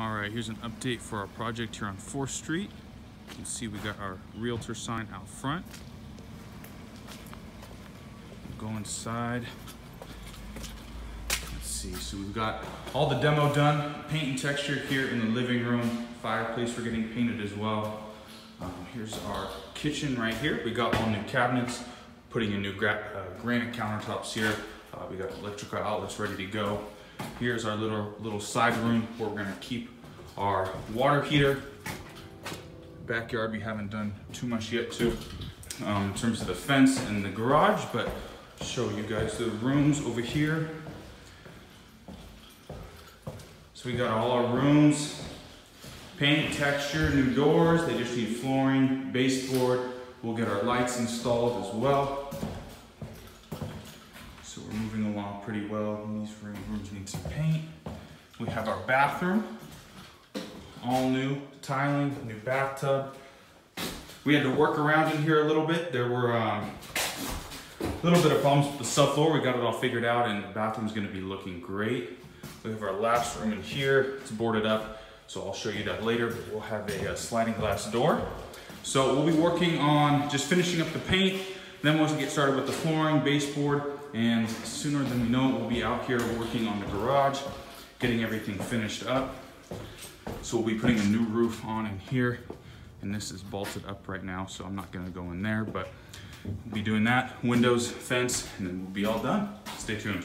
All right, here's an update for our project here on 4th Street. You can see we got our realtor sign out front. We'll go inside. Let's see, so we've got all the demo done, paint and texture here in the living room, fireplace we're getting painted as well. Here's our kitchen right here. We got all new cabinets, putting in new granite countertops here. We got electrical outlets ready to go. Here's our little side room where we're gonna keep our water heater. Backyard we haven't done too much yet too, in terms of the fence and the garage, but show you guys the rooms over here. So we got all our rooms, paint, texture, new doors. They just need flooring, baseboard. We'll get our lights installed as well. So we're moving along pretty well. These rooms need some paint. We have our bathroom, all new tiling, new bathtub. We had to work around in here a little bit. There were a little bit of problems with the subfloor. We got it all figured out and the bathroom's gonna be looking great. We have our last room in here. It's boarded up, so I'll show you that later, but we'll have a sliding glass door. So we'll be working on just finishing up the paint. Then once we get started with the flooring, baseboard, and sooner than we know it, we'll be out here working on the garage, getting everything finished up. So we'll be putting a new roof on in here, and this is bolted up right now, so I'm not gonna go in there, but we'll be doing that, windows, fence, and then we'll be all done. Stay tuned.